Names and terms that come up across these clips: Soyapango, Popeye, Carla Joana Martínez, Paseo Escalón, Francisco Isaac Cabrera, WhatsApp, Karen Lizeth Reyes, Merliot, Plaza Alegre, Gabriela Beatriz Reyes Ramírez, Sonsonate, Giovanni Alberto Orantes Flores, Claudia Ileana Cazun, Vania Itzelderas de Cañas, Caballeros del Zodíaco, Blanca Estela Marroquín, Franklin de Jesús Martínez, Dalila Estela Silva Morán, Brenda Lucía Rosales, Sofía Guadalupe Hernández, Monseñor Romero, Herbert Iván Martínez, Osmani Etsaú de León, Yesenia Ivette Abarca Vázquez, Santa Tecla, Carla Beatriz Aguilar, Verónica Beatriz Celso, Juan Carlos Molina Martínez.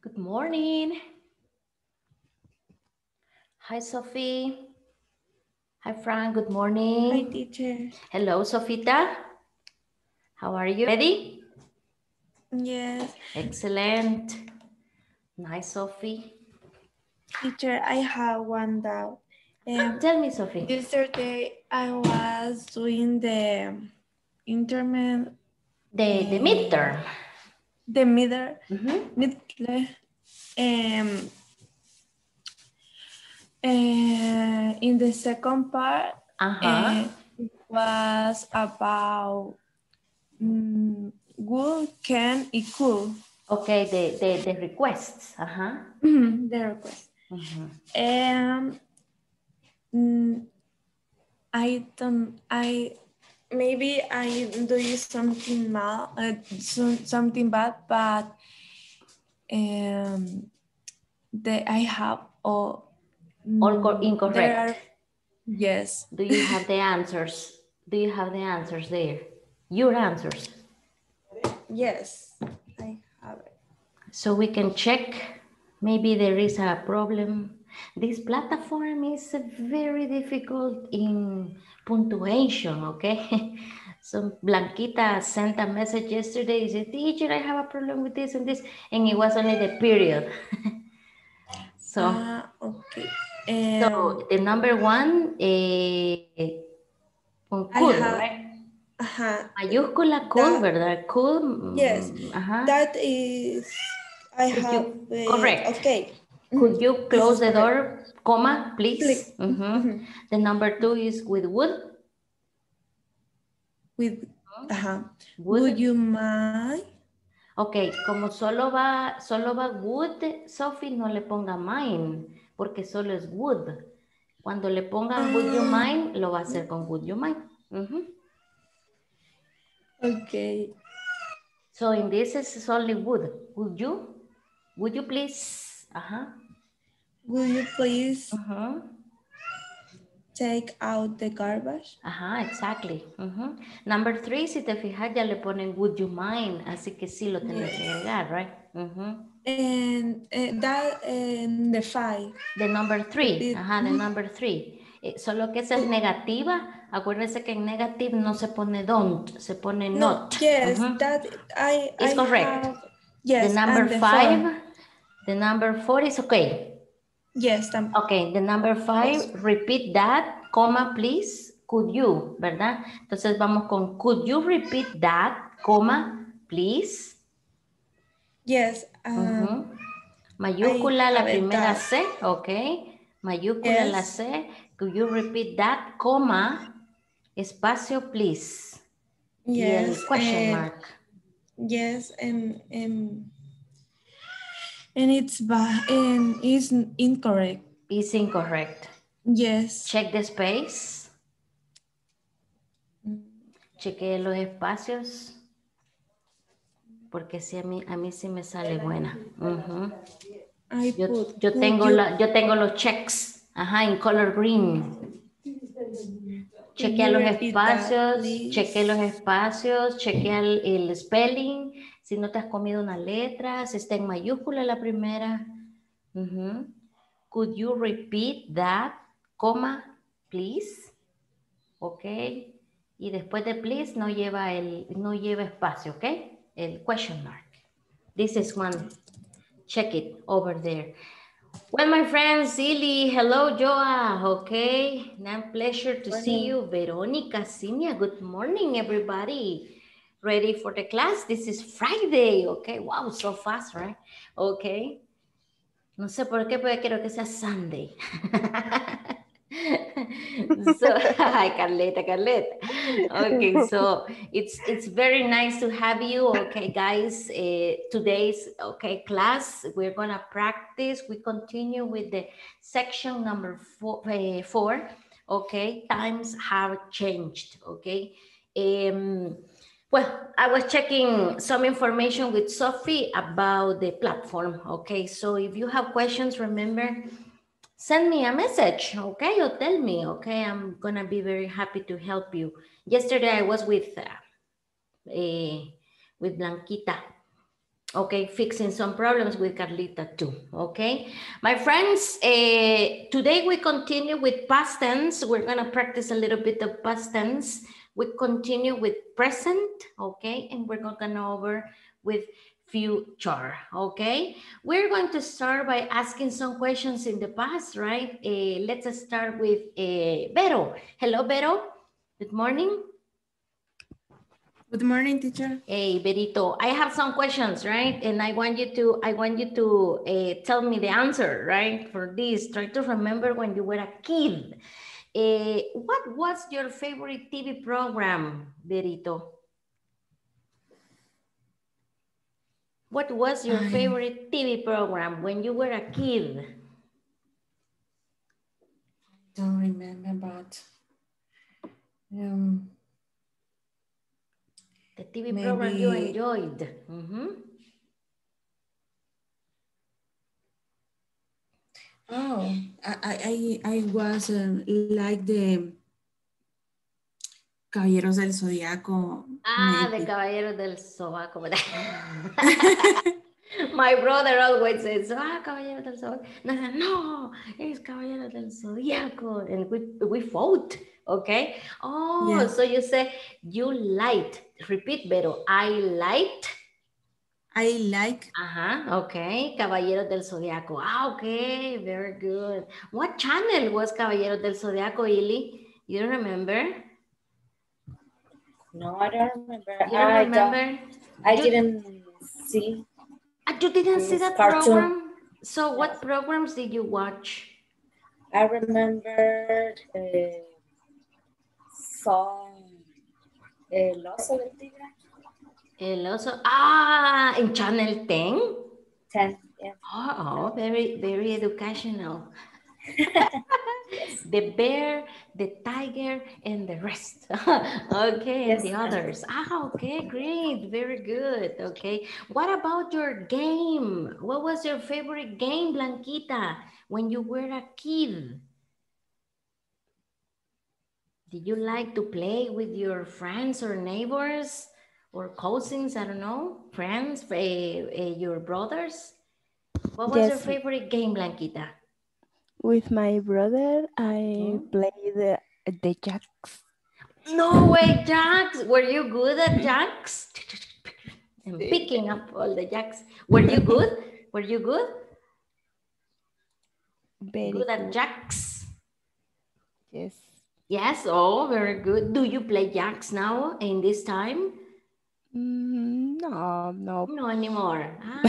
Good morning. Hi, Sophie. Hi, Frank. Good morning. Hi, teacher. Hello, Sofita. How are you? Ready? Yes. Excellent. Nice, Sophie. Teacher, I have one doubt. Tell me, Sophie. Yesterday, I was doing the intermediate. The midterm. The midterm. Mm-hmm. In the second part, it was about would, can, and could. Okay, the requests. The request. I don't. Maybe I do something mal, something bad, but I have all incorrect. Yes. Do you have the answers? Do you have the answers there? Your answers? Yes, I have it. So we can check. Maybe there is a problem. This platform is very difficult in punctuation, okay? So Blanquita sent a message yesterday. She said, teacher, I have a problem with this and this. And it was only the period. So, okay. So the number one, could, right? Mayúscula could, ¿verdad? Could. Yes, that is, correct. Okay. Could you close the door, comma, please? The number two is with wood. With, wood. Would you mind? Ok, como solo va wood, Sophie, no le ponga mind, porque solo es wood. Cuando le pongan would you mind, lo va a hacer con would you mind. Ok. So in this is only wood. Would you please? Will you please take out the garbage? Exactly. Number three, si te fijas, ya le ponen would you mind, así que sí lo tenés que agregar, right? And that and the five. The number three. The number three. Solo que esa es negativa. Acuérdense que en negative no se pone don't, se pone not. Yes, that it's correct. Yes. The number five. The number four is okay. Yes. Okay, the number five, repeat that, comma, please, could you, ¿verdad? Entonces vamos con, could you repeat that, comma, please? Yes. Mayúscula la primera C, okay. Mayúscula la C, could you repeat that, comma, espacio, please? Yes. Yes, question mark. Yes, and it's bad and is incorrect. It's incorrect. Yes. Check the space. Cheque los espacios. Porque si a mí sí me sale buena. Yo tengo los checks. En color green. Chequea los espacios. Chequea el spelling. Si no te has comido una letra, si está en mayúscula la primera. Could you repeat that, comma, please? Ok. Y después de please no lleva espacio, ok? El question mark. This is one. Check it over there. Well, my friends, Zilly, hello, Joa, okay. Now, pleasure to see you. Veronica, Simia, good morning, everybody. Ready for the class? This is Friday, okay? Wow, so fast, right? Okay. No sé por qué, pero quiero que sea Sunday. So, hi, Carleta. Okay, so it's very nice to have you, okay, guys. Today's class, we're gonna practice. We continue with the section number four. Okay, times have changed. Okay. Well, I was checking some information with Sophie about the platform, okay? So if you have questions, remember, send me a message, okay? Or tell me, okay? I'm gonna be very happy to help you. Yesterday I was with Blanquita Okay, fixing some problems with Carlita too, okay? My friends, today we continue with past tense. We're gonna practice a little bit of past tense. We continue with present, okay? And we're gonna over with future, okay? We're going to start by asking some questions in the past, right? Let's start with Vero. Hello, Vero, good morning. Good morning, teacher. Hey, Berito, I have some questions, right? And I want you to tell me the answer, right? For this, try to remember when you were a kid. What was your favorite TV program, Berito? What was your favorite TV program when you were a kid? I don't remember, but... The TV maybe program you enjoyed. Mm-hmm. Oh, I was like the Caballeros del Zodíaco. Ah, maybe. The Caballeros del Zodíaco. My brother always says, ah, Caballeros del Zodíaco. No, it's Caballeros del Zodíaco. And we fought. Okay. Oh, yeah. So you say you liked. Repeat, Vero. I like. Okay. Caballeros del Zodíaco. Ah, okay. Very good. What channel was Caballeros del Zodíaco, Ili? You don't remember? No, I don't remember. You don't remember? I didn't see. You didn't see that cartoon program? So what programs did you watch? I remember... El Oso del Tigre. El Oso, ah, in Channel 10? 10, yeah. Oh, very, very educational. Yes. The bear, the tiger, and the rest. Okay, yes, and the others. Ah, okay, great, very good. Okay, what about your game? What was your favorite game, Blanquita, when you were a kid? Did you like to play with your friends or neighbors or cousins? I don't know, friends, your brothers? What was your favorite game, Blanquita? With my brother, I played the jacks. No way, jacks! Were you good at jacks? And picking up all the jacks. Were you good? Were you good? Very good at jacks? Yes. Yes, oh, very good. Do you play jacks now in this time? No. No anymore. Ah,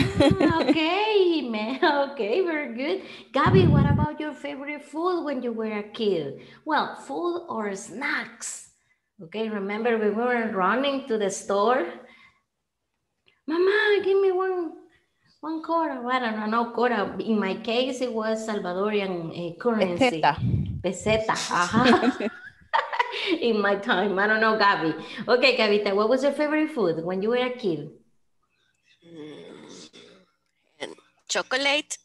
okay, man. Okay, very good. Gabby, what about your favorite food when you were a kid? Well, food or snacks? Okay, remember we were running to the store? Mama, give me one cora. I don't know, no cora. In my case, it was Salvadorian currency. Peseta, In my time, I don't know, Gabi. Okay, Gabita, what was your favorite food when you were a kid? Chocolate.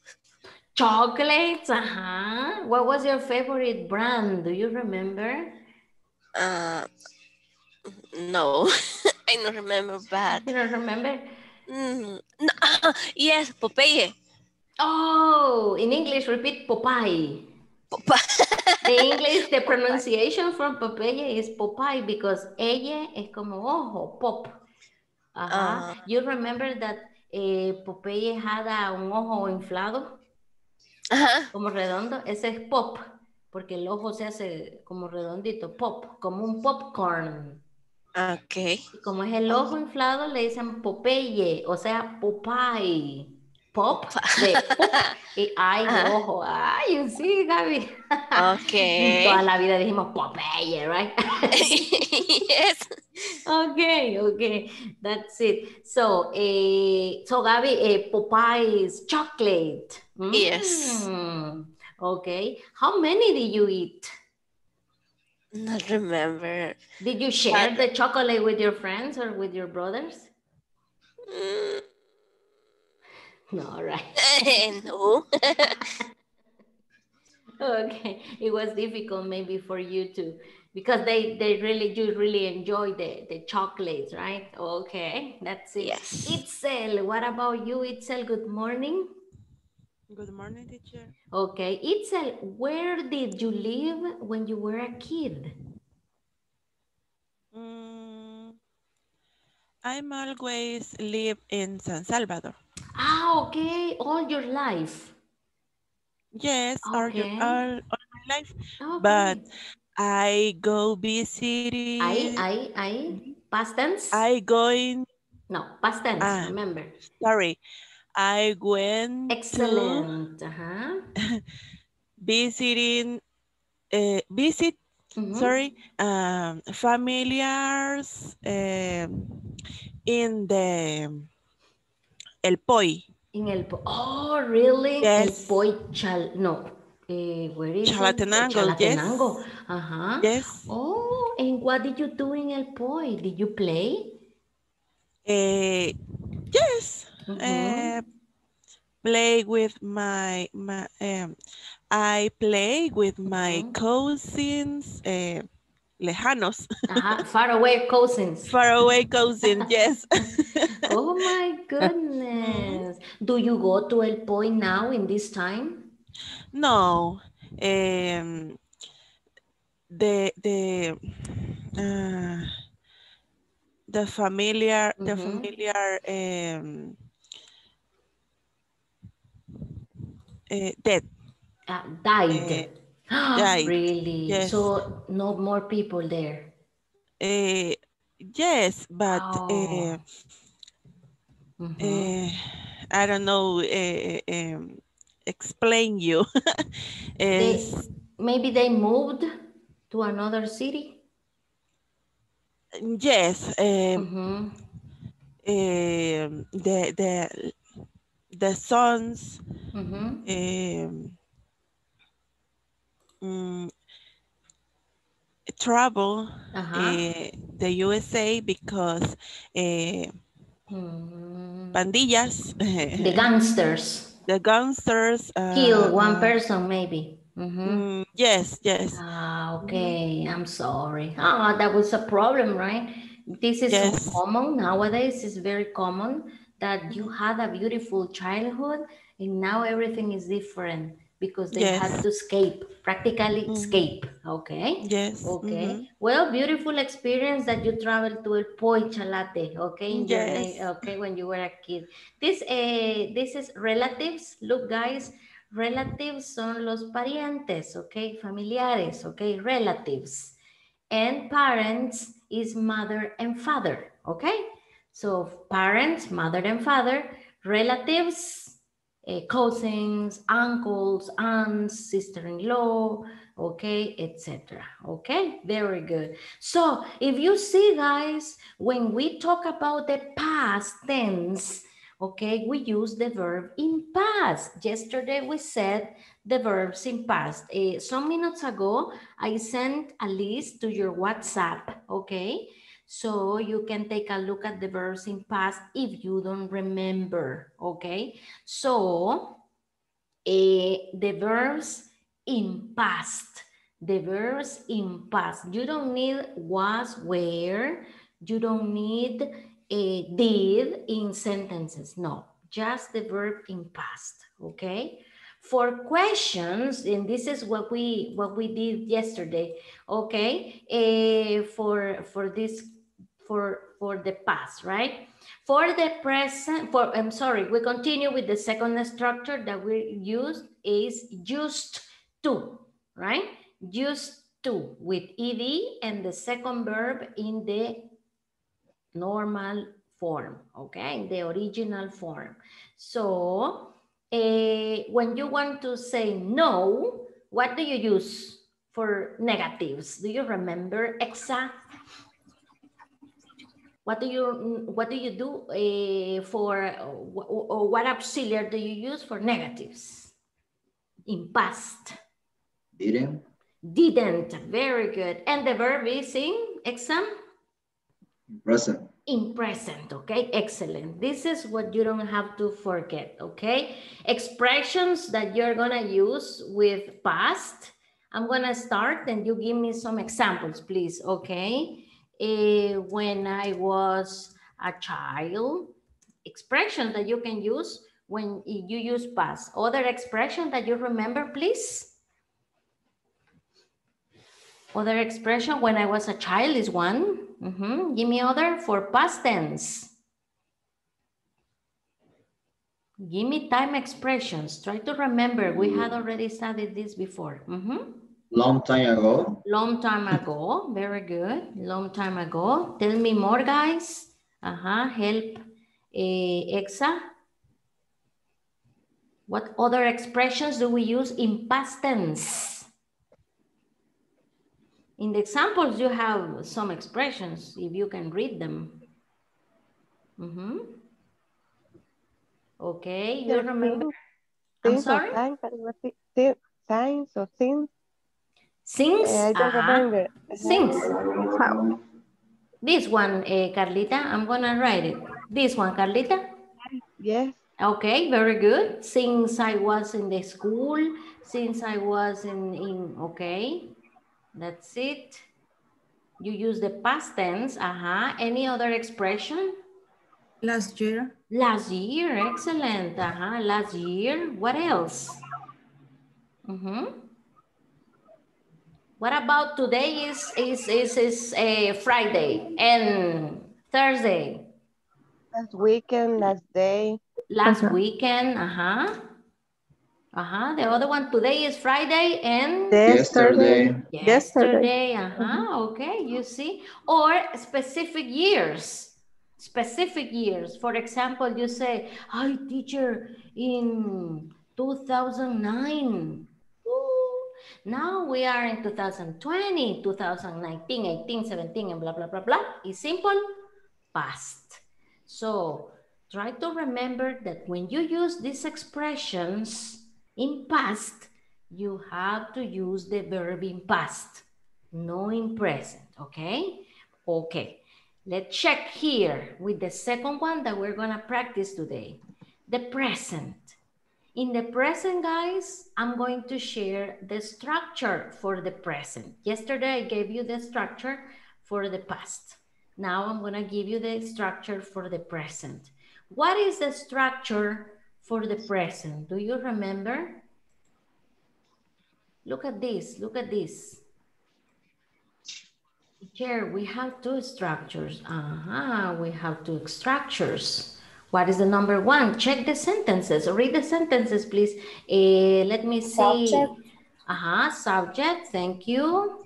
Chocolates, What was your favorite brand? Do you remember? No, I don't remember, but... You don't remember? No, yes, Popeye. Oh, in English, repeat Popeye. The English, the pronunciation from Popeye is Popeye because ella es como ojo, pop. You remember that Popeye had un ojo inflado? Como redondo, ese es pop, porque el ojo se hace como redondito, pop, como un popcorn. Okay. Y como es el ojo inflado, le dicen Popeye, o sea, Popeye. Pop, de pop, y ay, ojo, ay, sí, Gaby. Okay. Toda la vida dijimos Popeye, right? Yes. Okay, that's it. So, so Gaby, Popeye's chocolate. Yes. Okay, how many did you eat? Not remember. Did you share the chocolate with your friends or with your brothers? No, right? No. Okay, it was difficult maybe for you to because you really enjoy the chocolates, right? Okay, that's it. Yes. Itzel, what about you, Itzel? Good morning. Good morning, teacher. Okay, Itzel, where did you live when you were a kid? I'm always live in San Salvador. Ah, okay, all your life. Yes, okay. all my life, okay. But I go visiting. I past tense. I going. No, past tense. Remember. Sorry, I went. Excellent. To visiting. Visit. Mm-hmm. Sorry, familiars in the El Poi. In El Poi. Oh, really? Yes. El Poi where is Chalatenango? Chalatenango. Yes. Uh-huh. Yes. Oh, and what did you do in El Poi? Did you play? Yes. Mm-hmm. Play with I play with my cousins, lejanos. Faraway cousins. Faraway cousins, yes. Oh my goodness. Do you go to El Poi now in this time? No. The familiar, mm-hmm. the familiar dead. Died. Died. Really? Yes. So no more people there? Yes, but I don't know, explain you. Maybe they moved to another city? Yes. The sons, travel the USA because pandillas, the gangsters, kill one person maybe. Mm-hmm. Yes, yes. Okay, I'm sorry. That was a problem, right? This is so common nowadays. It's very common that you had a beautiful childhood and now everything is different. Because they had to escape, practically escape. Okay. Yes. Okay. Mm-hmm. Well, beautiful experience that you traveled to El Poi, Chalate. Okay. Yes. Okay. When you were a kid. This is relatives. Look, guys, relatives son los parientes. Okay, familiares. Okay, relatives, and parents is mother and father. Okay, so parents, mother and father, relatives. Cousins, uncles, aunts, sister-in-law, okay, etc. Okay, very good. So if you see, guys, when we talk about the past tense, okay, we use the verb in past. Yesterday we said the verbs in past. Some minutes ago, I sent a list to your WhatsApp, okay? So you can take a look at the verbs in past if you don't remember, okay? So the verbs in past, you don't need was, where, you don't need did in sentences, no, just the verb in past, okay? For questions, and this is what we did yesterday, okay? For the past, right? For the present, we continue with the second structure that we used is used to, right? Used to with ed and the second verb in the normal form, okay? In the original form. So when you want to say no, what do you use for negatives? Do you remember, Exa? What do you do or what auxiliary do you use for negatives in past? Didn't. Didn't. Very good. And the verb is in exam? Present. In present, okay? Excellent. This is what you don't have to forget, okay? Expressions that you're gonna use with past I'm gonna start and you give me some examples, please, okay? When I was a child, expression that you can use when you use past. Other expression that you remember, please? Other expression, when I was a child is one. Mm-hmm. Give me other for past tense. Give me time expressions. Try to remember, we had already studied this before. Mm-hmm. Long time ago. Long time ago, very good. Long time ago. Tell me more, guys. Help, Exa. What other expressions do we use in past tense? In the examples, you have some expressions, if you can read them. Mm-hmm. Okay, you remember? I'm sorry? Signs or things. Things? I don't remember. Things. This one, Carlita, I'm going to write it. This one, Carlita? Yes. Okay, very good. Since I was in the school, since I was in okay. That's it. You use the past tense. Any other expression? Last year. Last year, excellent. Last year. What else? What about today is a Friday and Thursday? Last weekend, last day. Last weekend, The other one, today is Friday and yesterday. Yesterday, okay, you see. Or specific years. Specific years. For example, you say, "Hi, teacher, in 2009. Now we are in 2020, 2019, 18, 17, and blah, blah, blah, blah." It's simple past. So try to remember that when you use these expressions in past, you have to use the verb in past, no in present, okay? Okay, let's check here with the second one that we're gonna practice today, the present. In the present, guys, I'm going to share the structure for the present. Yesterday, I gave you the structure for the past. Now I'm gonna give you the structure for the present. What is the structure for the present? Do you remember? Look at this, look at this. Here we have two structures. We have two structures. What is the number one? Check the sentences, read the sentences, please. Let me see. Subject. Subject, thank you.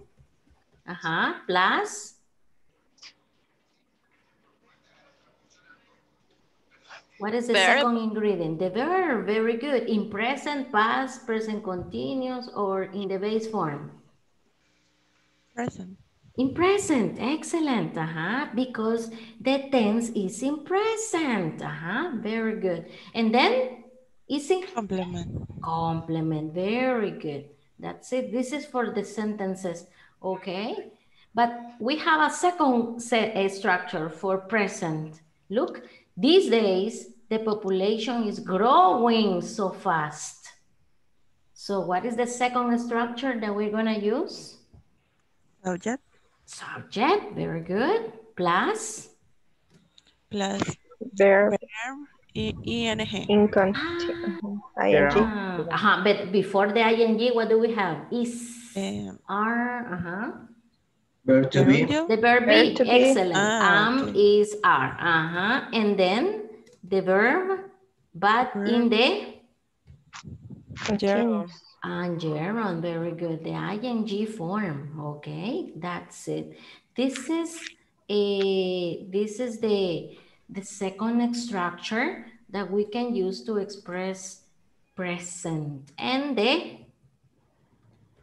Plus. What is the second ingredient? The verb, very good. In present, past, present continuous, or in the base form? Present. In present, excellent. Because the tense is in present. Very good. And then, is it? Complement. Complement, very good. That's it. This is for the sentences, okay? But we have a second structure for present. Look. These days, the population is growing so fast. So what is the second structure that we're gonna use? Subject. Subject, very good. Plus? Plus. Verb. ING. But before the ING, what do we have? Is. Are. Verb to be. The verb be, excellent. Is, are. And then the verb, but in the? Gerund. Gerund, very good. The ing form, okay, that's it. This is the second structure that we can use to express present. And the?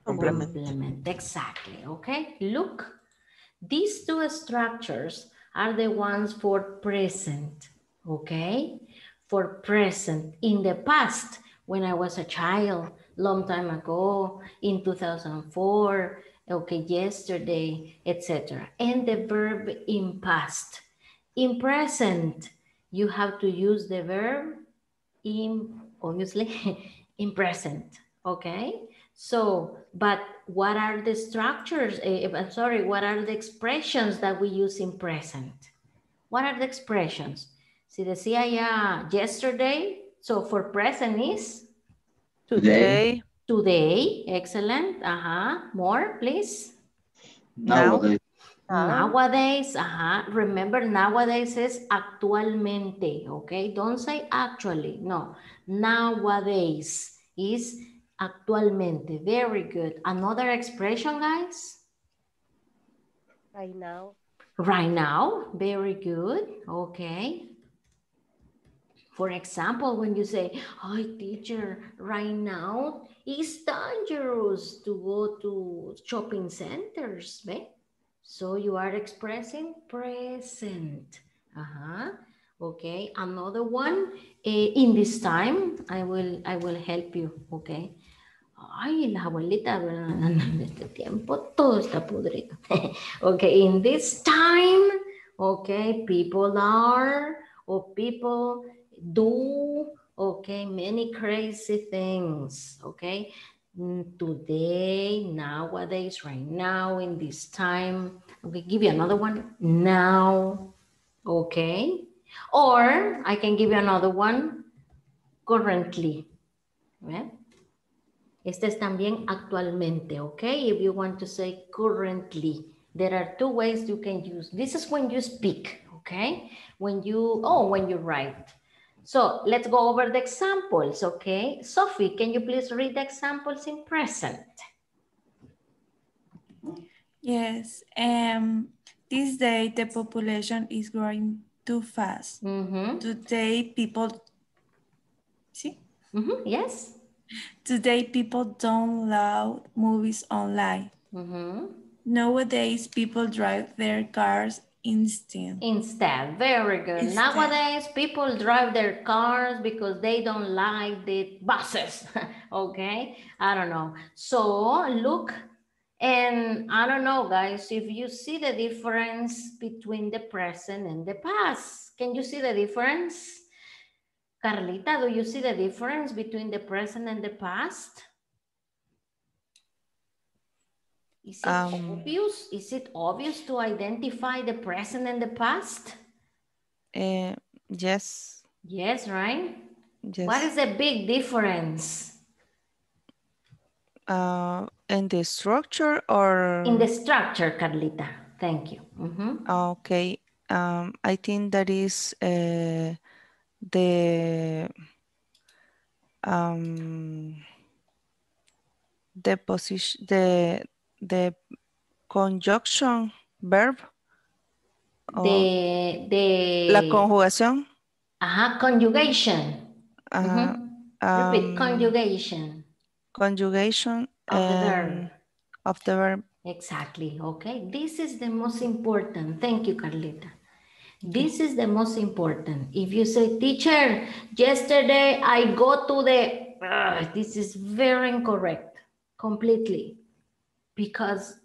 Complement, exactly, okay? Look, these two structures are the ones for present, okay? For present, in the past, when I was a child, long time ago, in 2004, okay, yesterday, etc. And the verb in past. In present, you have to use the verb in, obviously, in present, okay? So, but what are the structures, what are the expressions that we use in present? What are the expressions? Si decía ya yesterday, so for present is? Today. Today, excellent. More, please. Nowadays. Nowadays, Remember, nowadays is actualmente, okay? Don't say actually, no. Nowadays is actualmente. Very good. Another expression, guys? Right now. Right now. Very good. Okay. For example, when you say, "Hi, teacher, right now it's dangerous to go to shopping centers," right? So you are expressing present. Okay. Another one. In this time, I will help you. Okay. Ay, las abuelitas, en este tiempo todo está podrido. Okay. In this time, okay, people are people do, okay, many crazy things. Okay. Today, nowadays, right now, in this time. Okay, give you another one. Now. Okay. Or I can give you another one, currently. Yeah. Este es también actualmente, okay? If you want to say currently, there are two ways you can use. This is when you speak, okay? When you, when you write. So let's go over the examples, okay? Sophie, can you please read the examples in present? Yes. This day, the population is growing too fast. Today, people Today, people don't download movies online. Nowadays, people drive their cars instead. Very good. Instead. Nowadays, people drive their cars because they don't like the buses. Okay, I don't know. So look. And I don't know, guys, if you see the difference between the present and the past. Can you see the difference? Carlita, do you see the difference between the present and the past? Is it obvious? Is it obvious to identify the present and the past? Yes. Yes, right? Yes. What is the big difference? In the structure or? In the structure, Carlita. Thank you. Okay. I think that is the position, the conjunction verb. La conjugación. Conjugation. Repeat, conjugation. Conjugation of the verb. Exactly. Okay. This is the most important. Thank you, Carlita. This is the most important. If you say, teacher, yesterday I go to the... this is very incorrect, completely. Because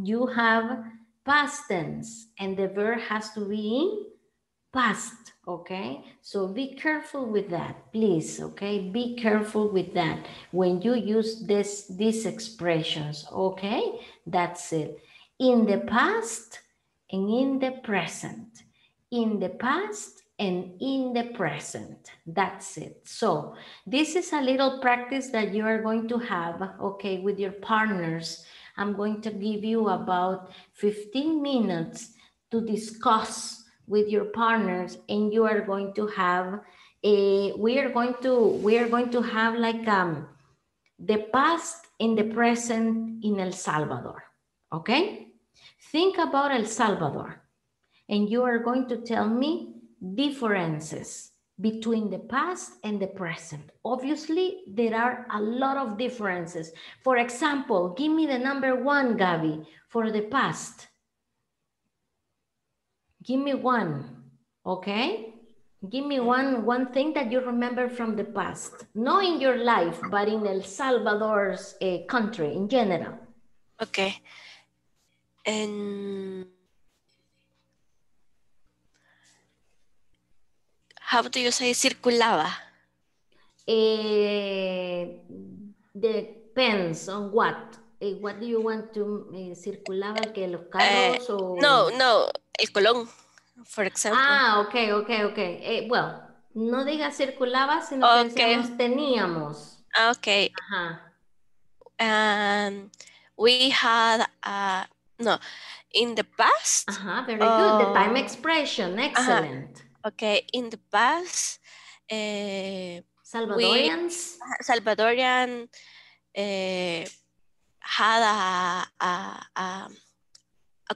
you have past tense and the verb has to be in past, okay? So be careful with that, please, okay? Be careful with that when you use these expressions, okay? That's it. In the past and in the present. In the past and in the present. That's it. So this is a little practice that you are going to have, okay, with your partners. I'm going to give you about 15 minutes to discuss with your partners, and you are going to have a, we are going to have like the past and the present in El Salvador. Okay? Think about El Salvador. And you are going to tell me differences between the past and the present. Obviously, there are a lot of differences. For example, give me the number one, Gabby, for the past. Give me one, okay? Give me one thing that you remember from the past. Not in your life, but in El Salvador's country in general. Okay. And... how do you say circulaba? The Depends on what. What do you want to circulaba que los carros or... No, el Colón, for example. Ah, okay. Well, no diga circulaba, sino que decíamos teníamos. Okay. Ajá. We had no, in the past. Ajá, very good. The time expression, excellent. Ajá. Okay, in the past. Salvadorians. Salvadorian had a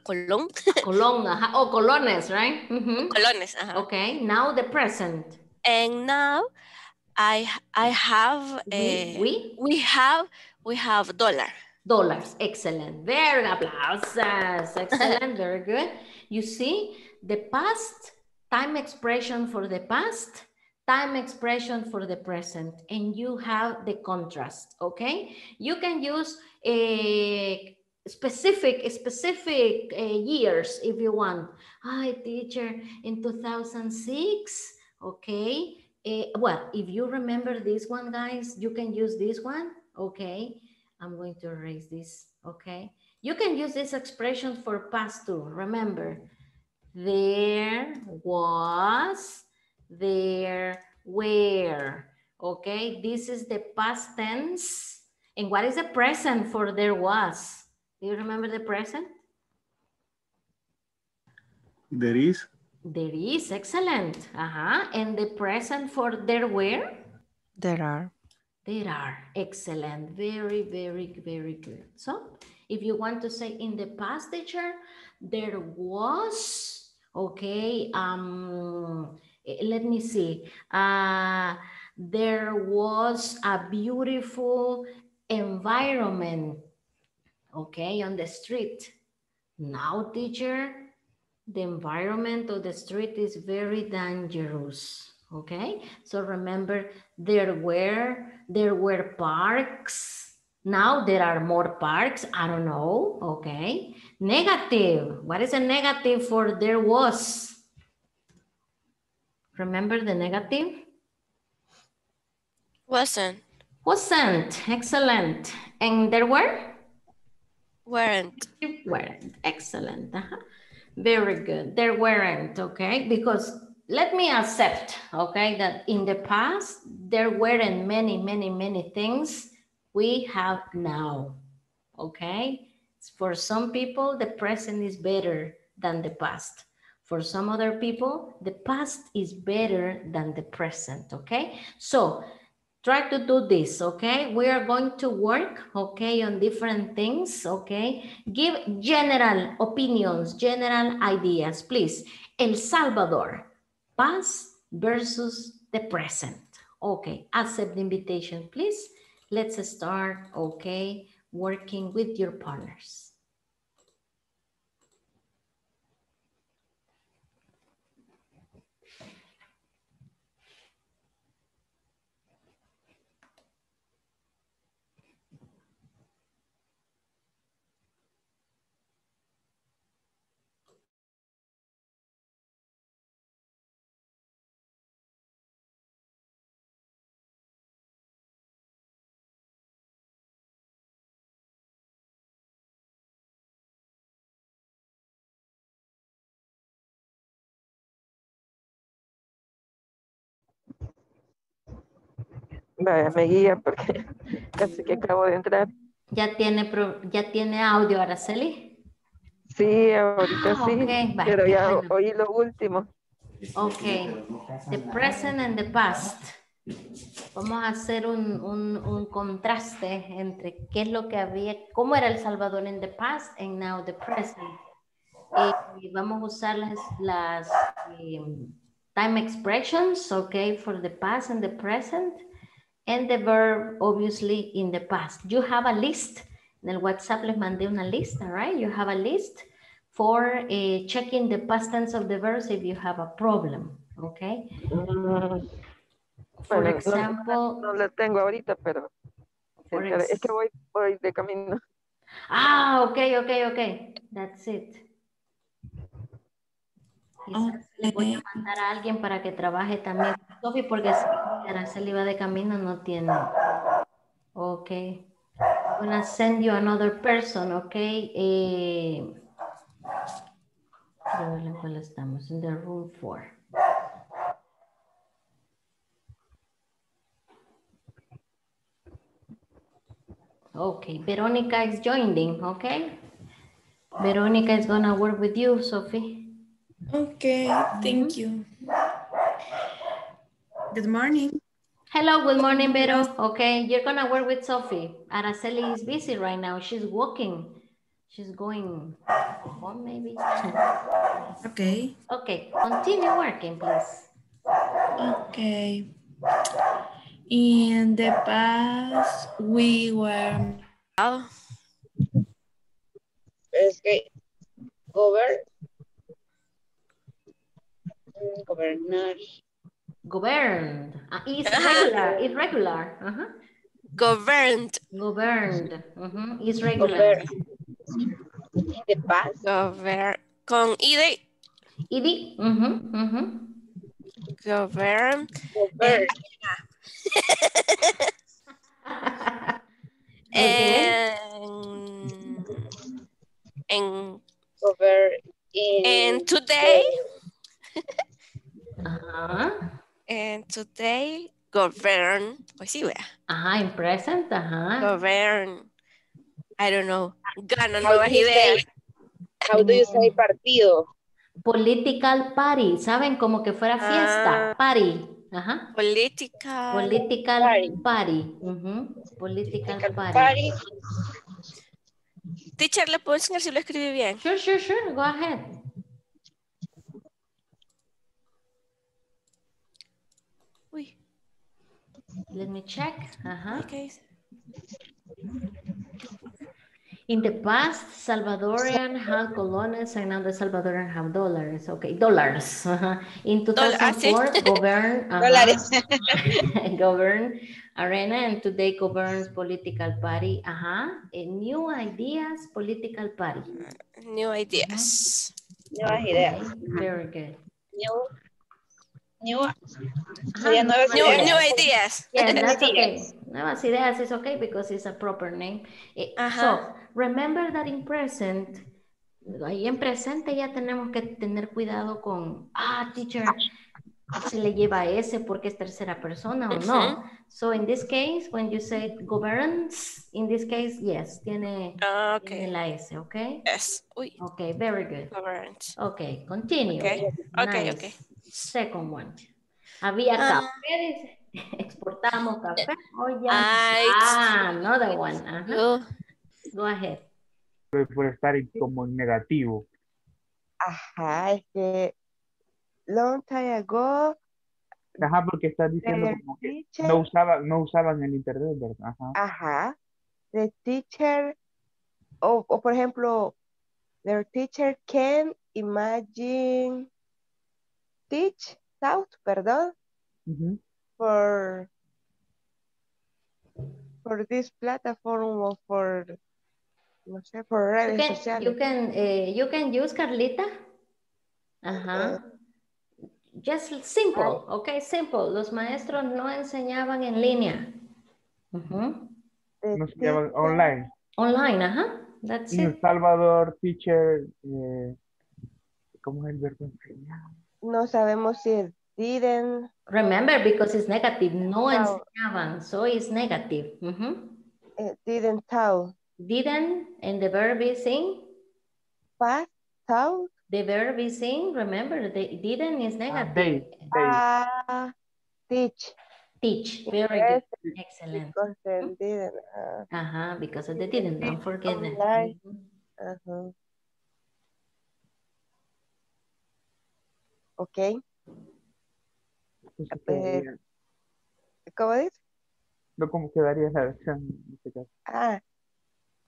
colon. Colon, ajá. Oh, colones, right? Mm-hmm. Colones, ajá. Okay, now the present. And now I have a we have dollar. Dollars, excellent. Very applauses. Excellent, very good. You see the past time expression for the past. Time expression for the present, and you have the contrast, okay? You can use a specific years if you want. Hi, teacher, in 2006, okay? Well, if you remember this one, guys, you can use this one, okay? I'm going to erase this, okay? You can use this expression for past too, remember. There were, okay? This is the past tense. And what is the present for there was? Do you remember the present? There is. There is, excellent. Uh-huh. And the present for there were? There are. There are, excellent. Very, very, very good. So if you want to say in the past, teacher, there was, okay, let me see. There was a beautiful environment, okay, on the street. Now, teacher, the environment of the street is very dangerous, okay? So remember, there were parks. Now there are more parks. I don't know, okay? Negative. What is a negative for there was? Remember the negative? Wasn't. Excellent. And there were? Weren't. Excellent. Uh-huh. Very good. There weren't, okay? Because let me accept, okay, that in the past, there weren't many, many, many things we have now, okay? For some people, the present is better than the past. For some other people, the past is better than the present, okay? So try to do this, okay? We are going to work, okay, on different things, okay? Give general opinions, general ideas, please. El Salvador, past versus the present. Okay, accept the invitation, please. Let's start, okay, working with your partners. Vaya, me guía porque casi que acabo de entrar. ¿Ya tiene audio, Araceli? Sí, ahorita sí, okay. Pero ya oí lo último. Ok, the present and the past. Vamos a hacer un contraste entre qué es lo que había, cómo era El Salvador en the past and now the present. Vamos a usar las time expressions, ok, for the past and the present. And the verb, obviously, in the past. You have a list. En el WhatsApp les mandé una lista, right? You have a list for checking the past tense of the verbs if you have a problem, okay? For example... No la tengo ahorita, pero... Es que voy de camino. Ah, okay. That's it. Quizás le voy a mandar a alguien para que trabaje también con Sophie porque si Araceli va de camino no tiene. Ok. gonna send you another person, okay? ¿Cuál estamos? In the room 4. Okay, Veronica is joining, okay? Veronica is gonna work with you, Sophie. Okay, thank you. Good morning. Hello, good morning, Vero. Okay, you're gonna work with Sophie. Araceli is busy right now. She's walking. She's going home, maybe. Okay. Okay, continue working, please. Okay. In the past, we were... Governed. It's regular. It's regular. Uh-huh. Governed. Governed. Uh-huh. It's regular. In the past. Governed. Con id. Id. Uh-huh. Uh-huh. Governed. Governed. And today. Uh-huh. And today, govern. Pues sí, vea. Ajá, in present, ajá. Govern. I don't know. Gana nuevas ideas. How do you say partido? Political party. ¿Saben? Como que fuera fiesta. Party. Ajá. Political party. Party. Uh-huh. Political party. Teacher, ¿le puedo enseñar si lo escribí bien? Sure, sure, sure. Go ahead. Let me check. Uh-huh. Okay. In the past, Salvadorian had colones and now the Salvadorian have dollars. Okay, dollars. Uh-huh. In 2004, govern, uh-huh. Govern arena, and today governs political party. Uh-huh. New ideas, political party. New ideas. Uh-huh. New ideas. Okay. Very good. New New ideas. Yeah, that's okay. Nuevas ideas is okay because it's a proper name. Uh-huh. So, remember that in present, ahí en presente ya tenemos que tener cuidado con, teacher, se le lleva ese porque es tercera persona o no. Uh-huh. So, in this case, when you say governance, in this case, yes, tiene, okay. Tiene la S, okay? Yes. Uy. Okay, very good. Governance. Okay, continue. Okay, okay, nice. Okay. Second one. Había café, exportamos café. Oh, yeah. Another one. Uh-huh. Go ahead. Por estar como en negativo. Ajá, es que long time ago. Ajá, porque estás diciendo como que no usaban el internet, ¿verdad? Ajá. Ajá. The teacher, o por ejemplo, their teacher can imagine. Teach out, perdón, mm-hmm. for this platform or for, no sé, for redes sociales. You can use Carlita. Ajá. Just simple, okay, simple. Los maestros no enseñaban en línea. Uh-huh. No enseñaban online. Online, ajá. That's it. En El Salvador, teacher, ¿cómo es el verbo enseñar? No sabemos si it didn't. Remember, because it's negative. No enseñaban, so it's negative. Mm-hmm. It didn't tell. Didn't, and the verb is in? Past, tell. The verb is in, remember, the didn't is negative. Teach. Teach, very good. Excellent. Because they didn't. Uh-huh, because they didn't, don't forget that. Uh-huh. Okay. ¿Cómo dice? No, ¿cómo quedaría la versión en este caso?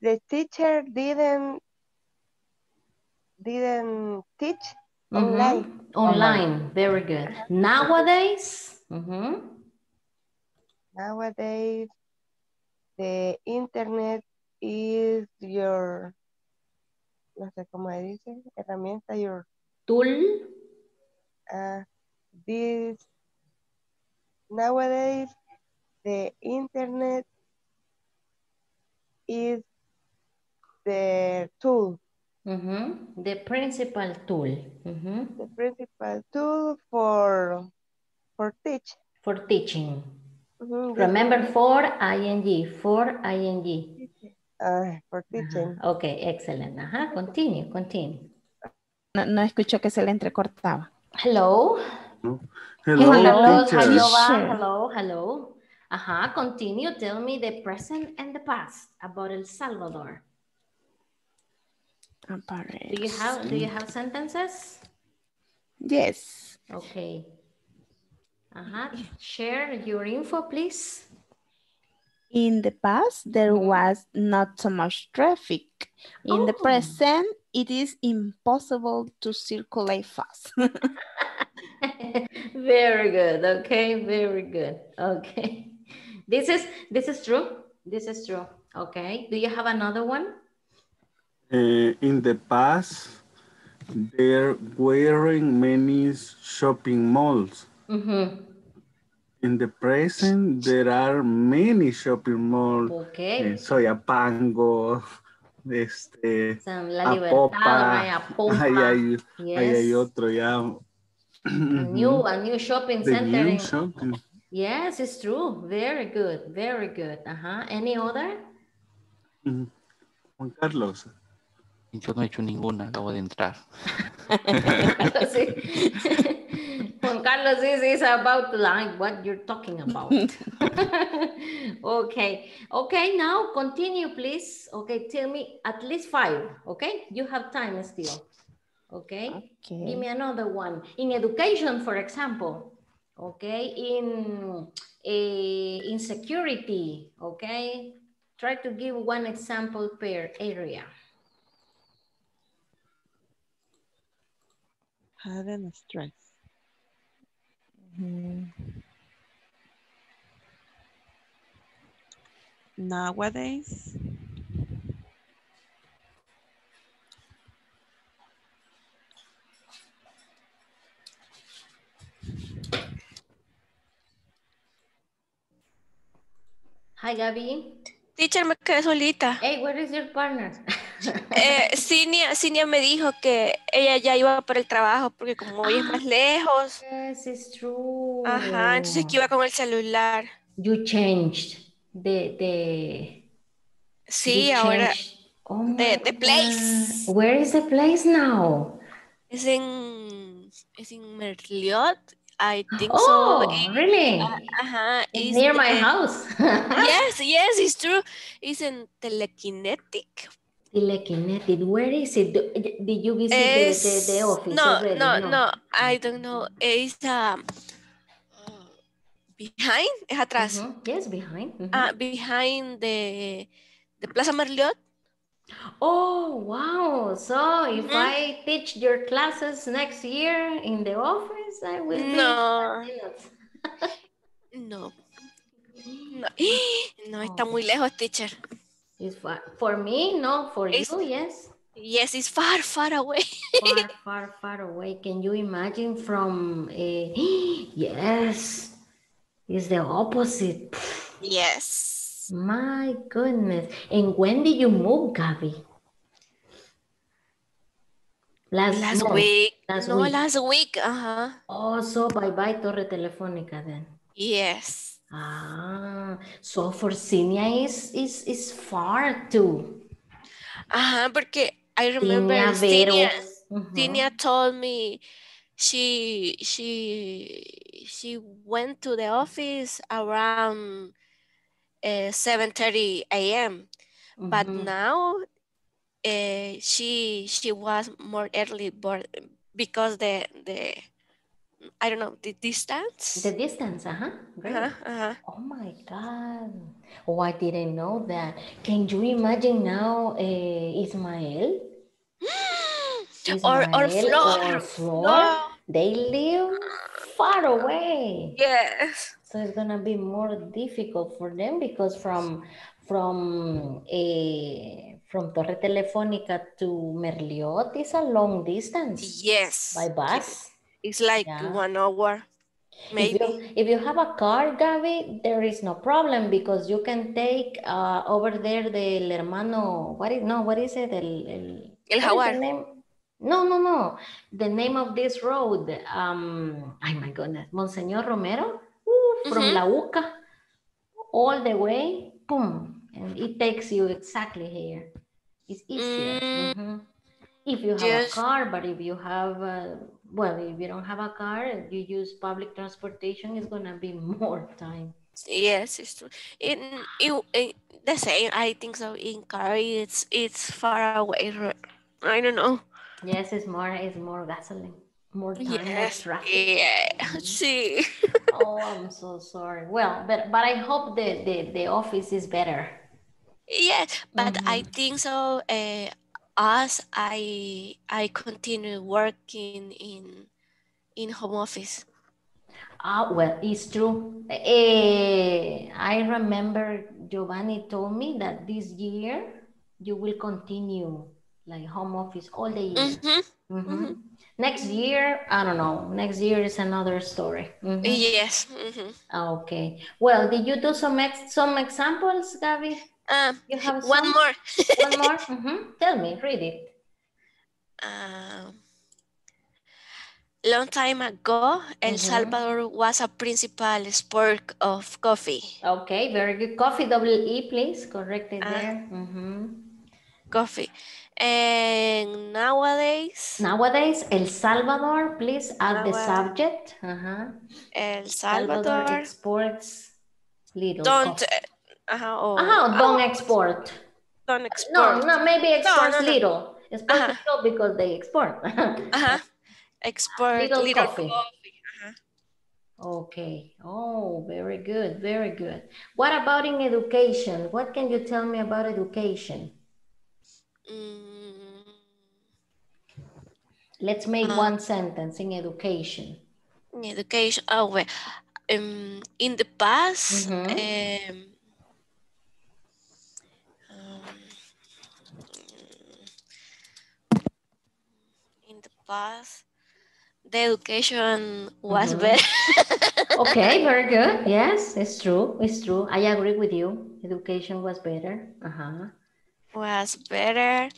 The teacher didn't teach online. Mm-hmm. Online, very good. Nowadays, mm-hmm. Nowadays, the internet is your, no sé cómo dice, herramienta, your tool. This nowadays the internet is the tool. Mm-hmm. The principal tool. Mm-hmm. The principal tool for teach. For teaching. Mm-hmm. Remember for ing. For teaching. Uh-huh. Okay, excellent. Ajá, uh-huh. Continue. No escuchó que se le entrecortaba. Hello. Hello. Ajá, continue. Tell me the present and the past about El Salvador. Do you have sentences? Yes. Okay. Ajá. Share your info, please. In the past, there was not so much traffic. In the present, it is impossible to circulate fast. Very good. Okay, very good. Okay. This is true. Okay. Do you have another one? In the past, there weren't many shopping malls. Mm-hmm. In the present, there are many shopping malls. Okay. Soyapango. La Libertad, Popeye. Yes. Hay otro ya. A new shopping center. New shopping. Yes, it's true. Very good. Very good. Uh-huh. Any other? Juan Carlos. Yo no he hecho ninguna, acabo de entrar. Juan Carlos is about to like what you're talking about. Okay, now continue, please. Okay, tell me at least 5, okay? You have time still, okay? Give me another one. In education, for example, okay? In security, okay? Try to give one example per area. Having stress. Mm-hmm. Nowadays, hi Gaby. Teacher, me quedé solita. Hey, where is your partner? Cinia me dijo que ella ya iba para el trabajo porque como hoy es más lejos. Yes, it's true. Ajá, entonces que iba con el celular. You changed the sí, ahora the place. Where is the place now? Es en Merliot. I think so. Really? It's near my house. yes, it's true. It's in telekinetic. Where is it? Did you visit the office? No, I don't know. It's behind, es atrás. Uh-huh. Yes, behind. Uh-huh. Behind the Plaza Merliot. Oh, wow. So if I teach your classes next year in the office, I will teach. No, está muy lejos, teacher. It's far. For me, no. For you, yes. Yes, it's far, far away. far away. Can you imagine from a... Yes. It's the opposite. Yes. My goodness. And when did you move, Gaby? Last week. Last week. Uh-huh. Oh, so bye-bye Torre Telefónica then. Yes. Ah, so for Cinia is far too. Uh-huh, because I remember Cinia told me she went to the office around 7:30 a.m. Mm-hmm. But now she was more early because the I don't know, the distance? The distance, Great. Oh my God. Oh, I didn't know that. Can you imagine now Ismael? Or Flor. They live far away. Yes. So it's going to be more difficult for them because from Torre Telefónica to Merliot is a long distance. Yes. By bus. It's like 1 hour. Maybe. If you have a car, Gabby, there is no problem because you can take over there del hermano, what is it? El Jaguar. No. The name of this road, my goodness, Monseñor Romero, from La UCA, all the way, boom, and it takes you exactly here. It's easier. If you have a car, but if you have, if you don't have a car, you use public transportation, it's going to be more time. Yes, it's true. The same, I think so. In car, it's far away. I don't know. Yes, it's more gasoline, more time, yes, more traffic. Yeah, see. Oh, I'm so sorry. Well, but I hope the office is better. Yeah, but I think so. As I continue working in home office. It's true. I remember Giovanni told me that this year you will continue like home office all the year. Next year, I don't know. Next year is another story. Yes. Okay. Well, did you do some examples, Gabby? You have one more. One more? Tell me, read it. Long time ago, El Salvador was a principal export of coffee. Okay, very good. Coffee, double E, please. Correct it there. Coffee. And nowadays? Nowadays, El Salvador, please add the subject. El Salvador exports little coffee. Don't export. No, maybe exports little. Export little because they export. Export little coffee. Okay. Oh, very good. Very good. What about in education? What can you tell me about education? Let's make one sentence in education. In the past, the education was better. Okay, very good. Yes, it's true. It's true. I agree with you. Education was better. Was better.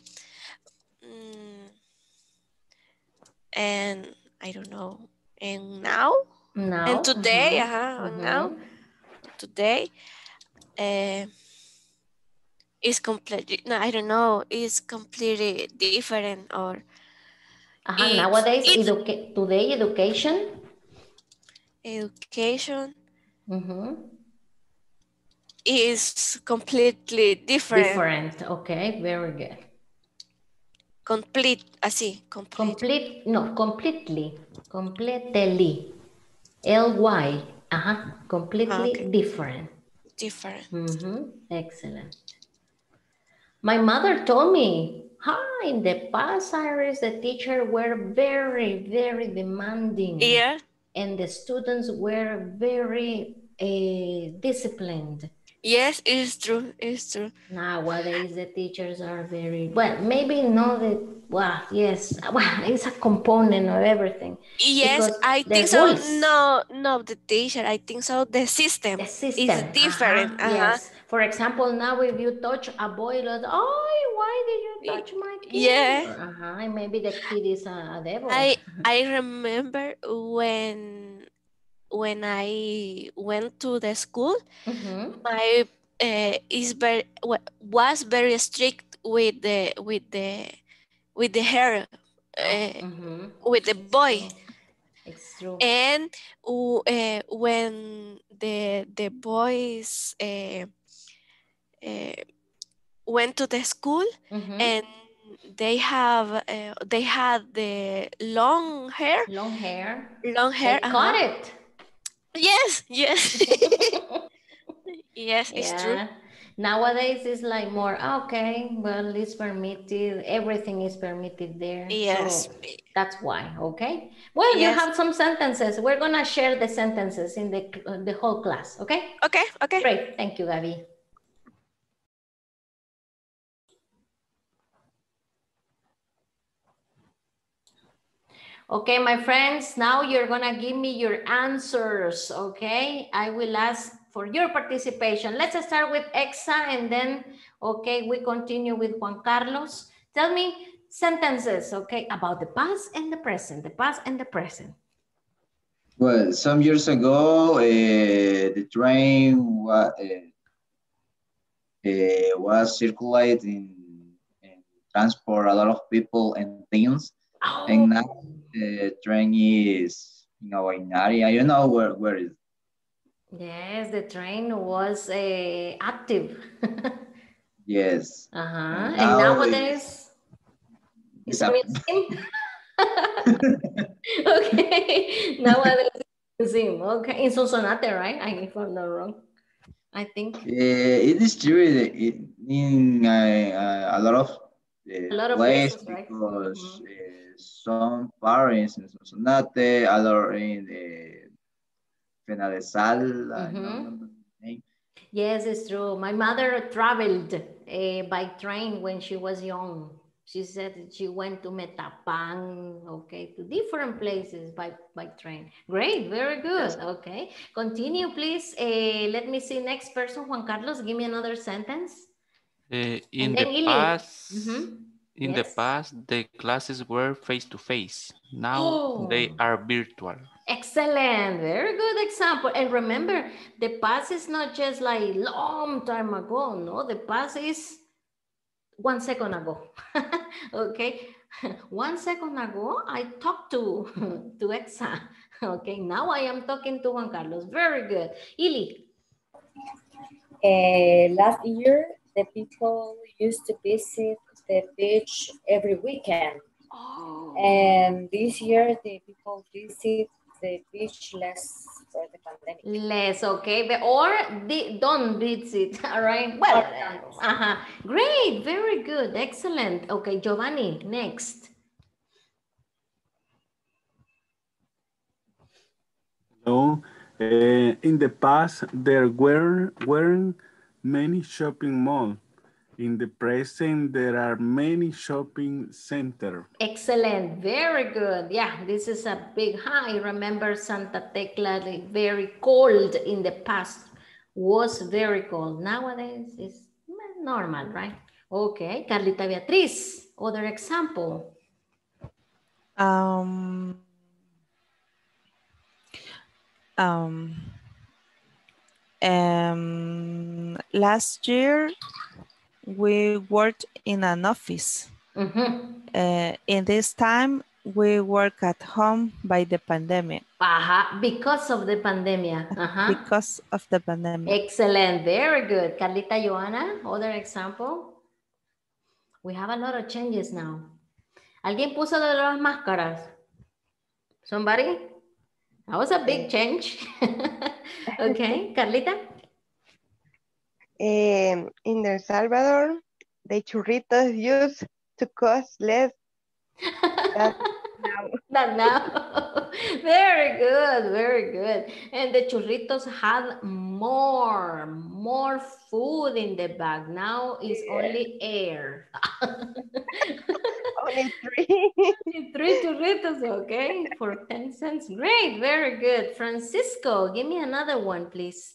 And I don't know. And now? And today, now, today, is completely, I don't know, is completely different or. Nowadays, today education. Education is completely different. Okay, very good. Completely. L-Y, completely different. Excellent. My mother told me, in the past, Iris, the teachers were very, very demanding. Yeah. And the students were very disciplined. Yes, it's true. It's true. Nowadays, the teachers are very, it's a component of everything. Yes, I think so. No, the teacher, I think so. The system is different. Yes. For example, now if you touch a boy, why did you touch my kid? Yeah. Maybe the kid is a devil. I remember when I went to the school, my was very strict with the hair, with the boy. It's true. And when the boys went to the school, and they had the long hair. They got it. Yes. Yes, it's true. Nowadays, it's like more, it's permitted. Everything is permitted there. Yes. So that's why, okay? Well, you have some sentences. We're going to share the sentences in the whole class, okay? Okay. Great. Thank you, Gabby. Okay, my friends, now you're gonna give me your answers, okay? I will ask for your participation. Let's start with Exa and then, okay, we continue with Juan Carlos. Tell me sentences, okay, about the past and the present, the past and the present. Well, some years ago, the train was circulating and transport a lot of people and things. Oh. And now the train is, you know, in area, you know where it is. Yes, the train was active. Yes. Uh-huh. And nowadays it's museum. Okay. Nowadays it's museum. Okay. In Sonsonate, right? If I'm not wrong, I think. It is distributed in a lot of places, right? Because some parents in Sonsonate, other in Penalesal. Yes, it's true. My mother traveled by train when she was young. She said she went to Metapán, okay, to different places by train. Great, very good. Okay, continue, please. Let me see, next person, Juan Carlos, give me another sentence. In the past, the classes were face-to-face. Now they are virtual. Excellent, very good example. And remember, the past is not just like long time ago, no, the past is 1 second ago. Okay, 1 second ago, I talked to Exa. Okay, now I am talking to Juan Carlos. Very good. Ili. Last year, the people used to visit the beach every weekend. Oh. And this year, the people visit the beach less for the pandemic. Less, okay, or they don't visit, all right? Well, great, very good, excellent. Okay, Giovanni, next. Hello. In the past, there weren't many shopping malls. In the present, there are many shopping centers. Excellent, very good. Yeah, this is a big high. Remember Santa Tecla, very cold in the past, was very cold. Nowadays, it's normal, right? Okay, Carlita Beatriz, other example. Last year, we worked in an office. In this time, we work at home by the pandemic. Because of the pandemic. Because of the pandemic. Excellent, very good. Carlita, Joana, other example. We have a lot of changes now. ¿Alguien puso de las máscaras? Somebody? That was a big change. Okay, Carlita? In El Salvador, the churritos used to cost less than now. Very good, very good. And the churritos had more food in the bag. Now it's only air. Only three. Three churritos, okay, for 10 cents. Great, very good. Francisco, give me another one, please.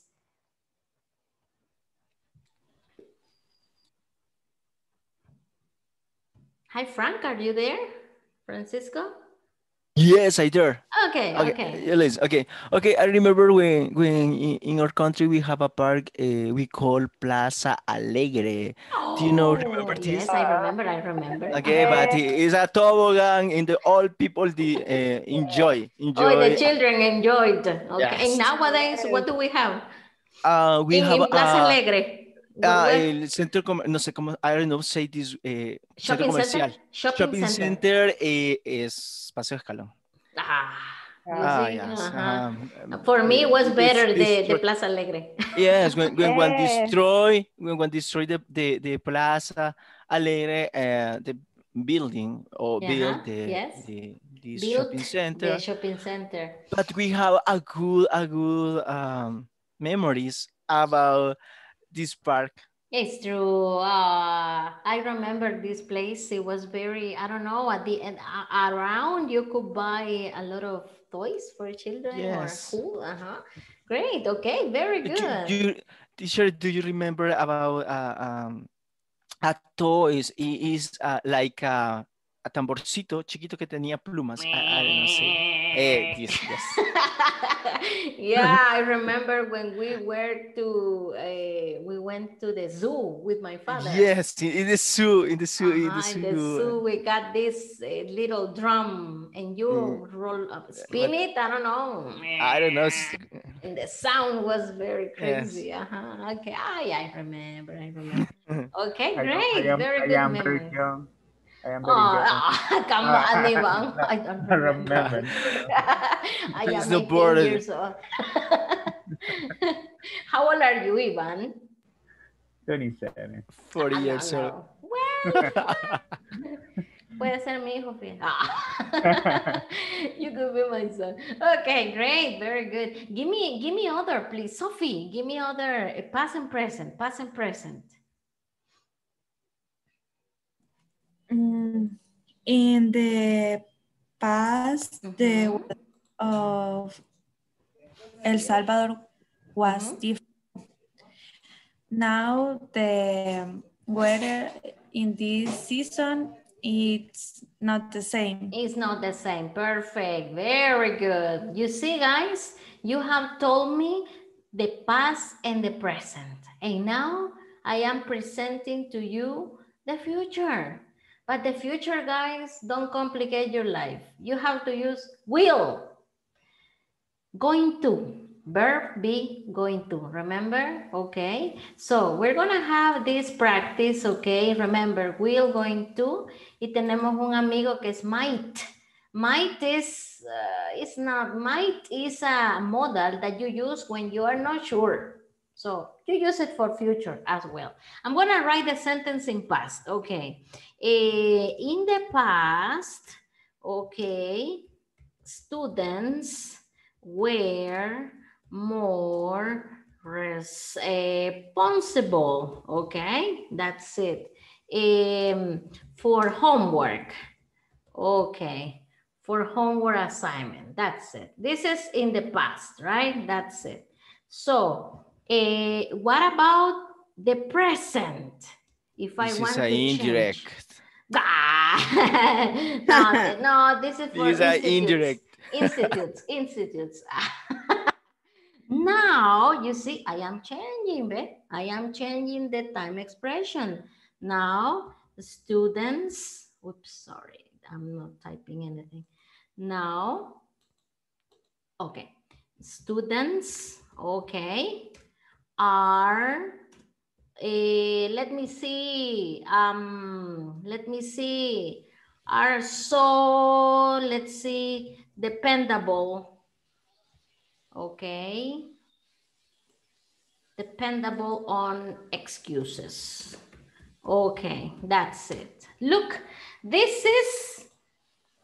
Hi, Frank, are you there? Francisco? Yes, I'm there. Okay, okay. I remember when in our country we have a park we call Plaza Alegre. Do you remember this? Yes, I remember. Okay, but it's a toboggan and the old people enjoy. Oh, the children enjoyed. Okay, yes. And nowadays, what do we have? We have Plaza Alegre. El centro, no sé cómo, I don't know, say this, shopping comercial. Shopping center es Paseo Escalón. For me, it was better the Plaza Alegre. Yes, when one destroy, the Plaza Alegre, the building or build the shopping center. The shopping center. But we have a good memories about this park It's true. I remember this place. It was very, I don't know, at the end, around you could buy a lot of toys for children or school. Great. Okay. Very good. Teacher, do you remember about toys? It is like a tamborcito chiquito que tenía plumas. I don't know. Yes. Yeah, I remember when we went to the zoo with my father. Yes, in the zoo, we got this little drum and you roll up, spin it. I don't know. And the sound was very crazy. Yes. Okay, I remember. Okay, great. Very good memory. I am very young. I don't remember. I am 18 years old. How old are you, Ivan? 37. 40 years old. Puede ser mi hijo. You could be my son. Okay, great, very good. Give me other, please, Sophie. Give me other past and present. Past and present. In the past, the weather of El Salvador was different. Now the weather in this season, it's not the same. It's not the same. Perfect. Very good. You see, guys, you have told me the past and the present. And now I am presenting to you the future. But the future, guys, don't complicate your life. You have to use will. Going to, verb be going to, remember? Okay, so we're gonna have this practice, okay? Remember, will, going to, y tenemos un amigo que es might. Might is, it's not, might is a modal that you use when you are not sure. So you use it for future as well. I'm going to write the sentence in past. Okay. In the past, okay, students were more responsible. Okay. That's it. For homework. Okay. For homework assignment. That's it. This is in the past, right? That's it. So, what about the present? If I want to indirect. Change. No, this is for institutes. Now, you see, I am changing, babe. I am changing the time expression. Now, students, oops, sorry, I'm not typing anything. Now, okay, students, okay. are so dependable, okay, dependable on excuses. Okay, that's it. Look, this is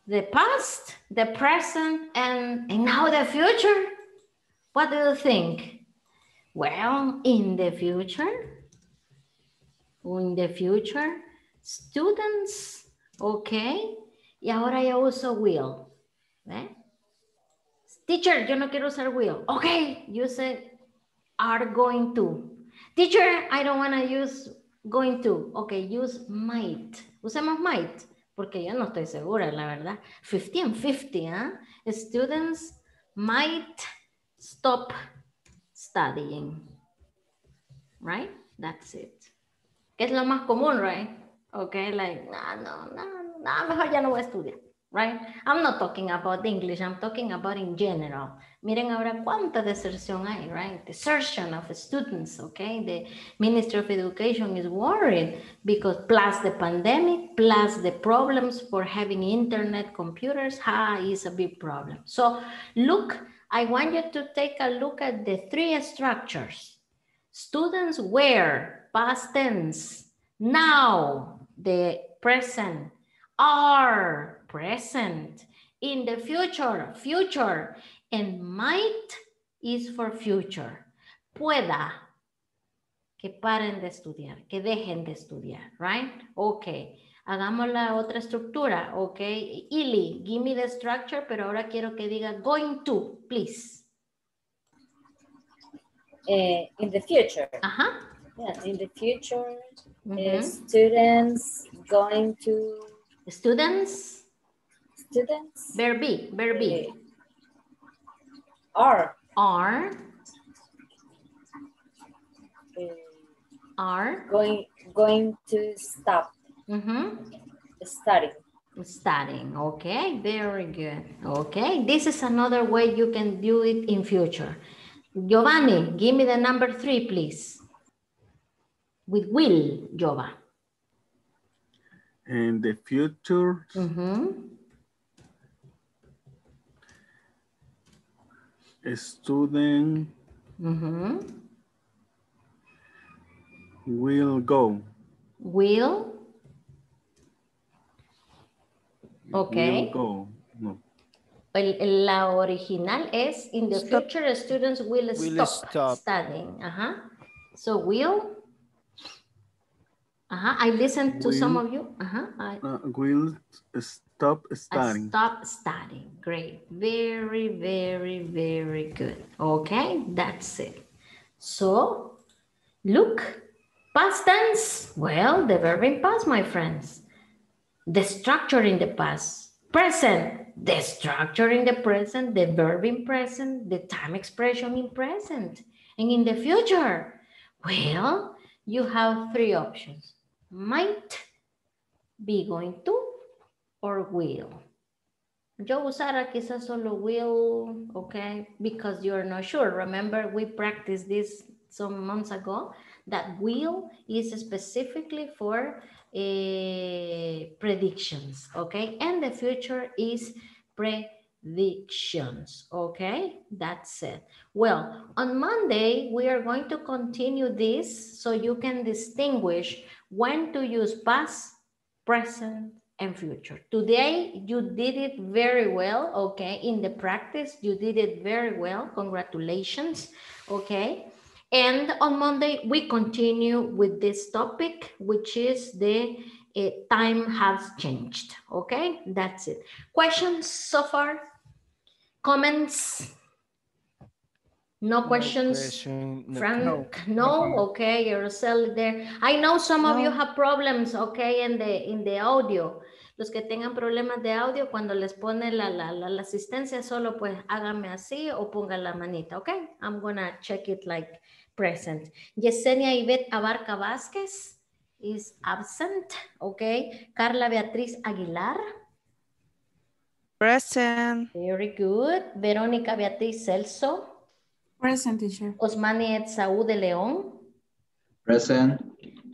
the past, the present, and now the future. What do you think? Well, in the future, students, okay, y ahora yo uso will, ¿eh? Teacher, yo no quiero usar will. Okay, you said are going to. Teacher, I don't want to use going to. Okay, use might. Usemos might, porque yo no estoy segura, la verdad. 50-50, ¿eh? Students might stop studying, right? That's it. Es lo más común, right? Okay, like, no, mejor ya no voy a estudiar, right? I'm not talking about English, I'm talking about in general. Miren ahora cuánta deserción hay, right? Desertion of students, okay? The Ministry of Education is worried because plus the pandemic, plus the problems for having internet, computers, is a big problem. So look, I want you to take a look at the three structures. Students were, past tense, now, the present, are, present, in the future, future, and might is for future. Pueda, que paren de estudiar, que dejen de estudiar, right? Okay, hagamos la otra estructura, okay? Ili, give me the structure, pero ahora quiero que diga going to, please. In the future. Ajá. Yeah, in the future, students going to... Students? Students? Verb. Are going to stop studying. Okay, very good. Okay, this is another way you can do it in future. Giovanni, give me the number 3, please. With will, Jova. In the future. A student will go. Will? Okay. Will go. No. La original es in the future students will stop studying. So will. I listened to some of you. Will stop studying. Stop studying. Great. Very, very, very good. Okay, that's it. So, look, past tense. Well, the verb in past, my friends. The structure in the past. Present. The structure in the present. The verb in present. The time expression in present. And in the future, well, you have 3 options. Might, be going to, or will. Yo usara quizás solo will, okay? Because you are not sure. Remember, we practiced this some months ago, that will is specifically for predictions, okay? And the future is predictions, okay? That's it. Well, on Monday, we are going to continue this so you can distinguish when to use past, present, and future. Today, you did it very well, okay? In the practice, you did it very well. Congratulations, okay? And on Monday, we continue with this topic, which is the time has changed, okay? That's it. Questions so far? Comments? No questions, Frank? No? Okay, you're still there. I know some of you have problems, okay, in the audio. Los que tengan problemas de audio, cuando les pone la asistencia, solo pues hágame así o ponga la manita, okay? I'm gonna check it like present. Yesenia Ivette Abarca Vázquez is absent, okay? Carla Beatriz Aguilar. Present. Very good. Verónica Beatriz Celso. Present, teacher. Osmani Etsaú de León. Present.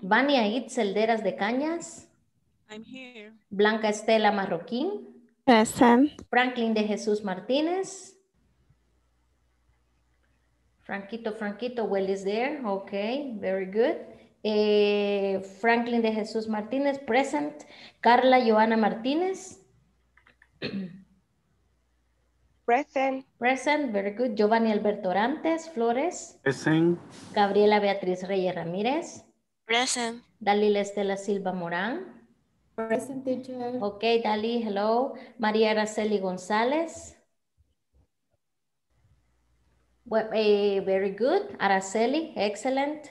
Vania Itzelderas de Cañas. I'm here. Blanca Estela Marroquín. Present. Franklin de Jesús Martínez. Franquito, well is there. Okay, very good. Franklin de Jesús Martínez, present. Carla Joana Martínez. Present, very good. Giovanni Alberto Orantes Flores. Present. Gabriela Beatriz Reyes Ramírez. Present. Dalila Estela Silva Morán. Present, teacher. Okay, Dali, hello. María Araceli González. Well, very good. Araceli, excellent.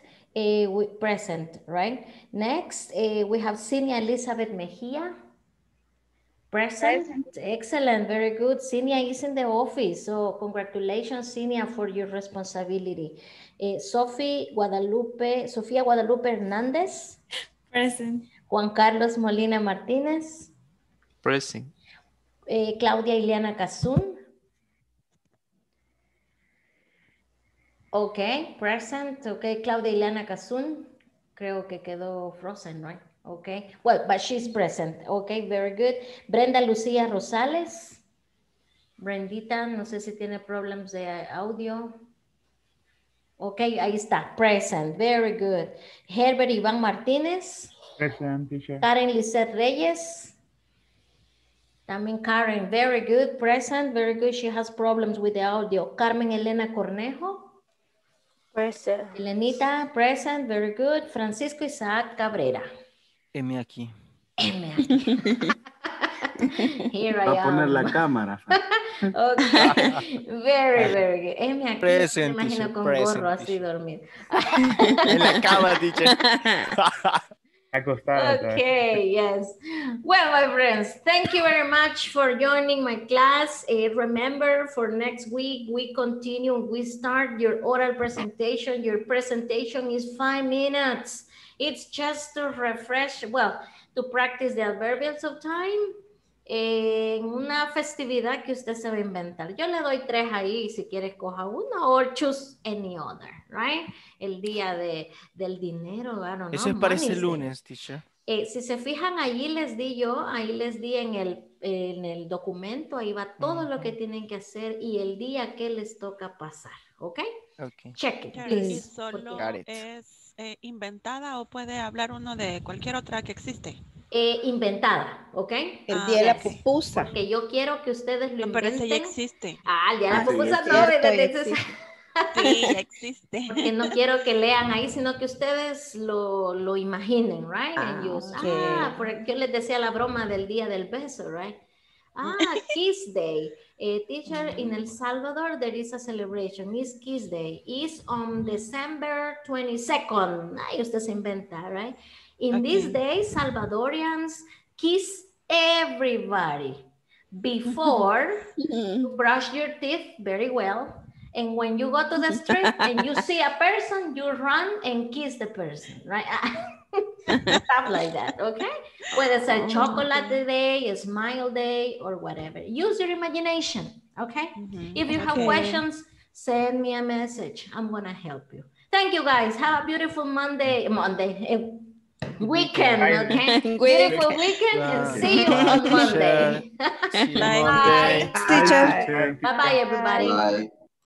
Present, right? Next, we have Sinia Elizabeth Mejía. Present. Excellent. Very good. Sinia is in the office. So congratulations, Sinia, for your responsibility. Sofía Guadalupe Hernández. Present. Juan Carlos Molina Martínez. Present. Claudia Ileana Cazun. Okay, present. Okay, Claudia Ileana Cazun. Creo que quedó frozen, right? Okay, well, but she's present. Okay, very good. Brenda Lucía Rosales. Brendita, no sé si tiene problemas de audio. Okay, ahí está, present. Very good. Herbert Iván Martínez. Present, teacher. Karen Lizeth Reyes. También Karen, very good. Present, very good. She has problems with the audio. Carmen Elena Cornejo. Present. Elenita, present, very good. Francisco Isaac Cabrera. M aquí. M aquí. Here I am. Va a poner la cámara. Okay. Very, very good. M aquí. Present. Me imagino con gorro así dormido. En la cama, teacher. Acostado. Okay, yes. Well, my friends, thank you very much for joining my class. Remember, for next week, we continue. We start your oral presentation. Your presentation is 5 minutes. It's just to refresh, well, to practice the adverbials of time. En una festividad que usted se va a inventar. Yo le doy 3 ahí, si quiere coja uno, or choose any other, right? El día del dinero, bueno, no. Eso es para ese lunes, teacher. Si se fijan, allí les di yo, ahí les di en el documento, ahí va todo lo que tienen que hacer y el día que les toca pasar, ¿ok? Okay. Check it, please. ¿Y solo es inventada o puede hablar uno de cualquier otra que existe? Inventada, ¿ok? El día de la pupusa. Porque yo quiero que ustedes lo inventen. Pero ese ya existe. Ah, el día de la pupusa no. Sí, existe. Porque no quiero que lean ahí, sino que ustedes lo imaginen, right? Porque yo les decía la broma del día del beso, right? Ah, Kiss Day. Teacher, in El Salvador, there is a celebration. It's Kiss Day. It's on December 22nd. Ahí usted se inventa, right? In these days, Salvadorians kiss everybody before you brush your teeth very well. And when you go to the street and you see a person, you run and kiss the person, right? Stuff like that, okay? Whether it's a chocolate day, a smile day, or whatever. Use your imagination, okay? If you have questions, send me a message. I'm going to help you. Thank you, guys. Have a beautiful weekend, okay? Beautiful weekend, and see you on Monday. Bye. Bye. Bye-bye, everybody. Bye.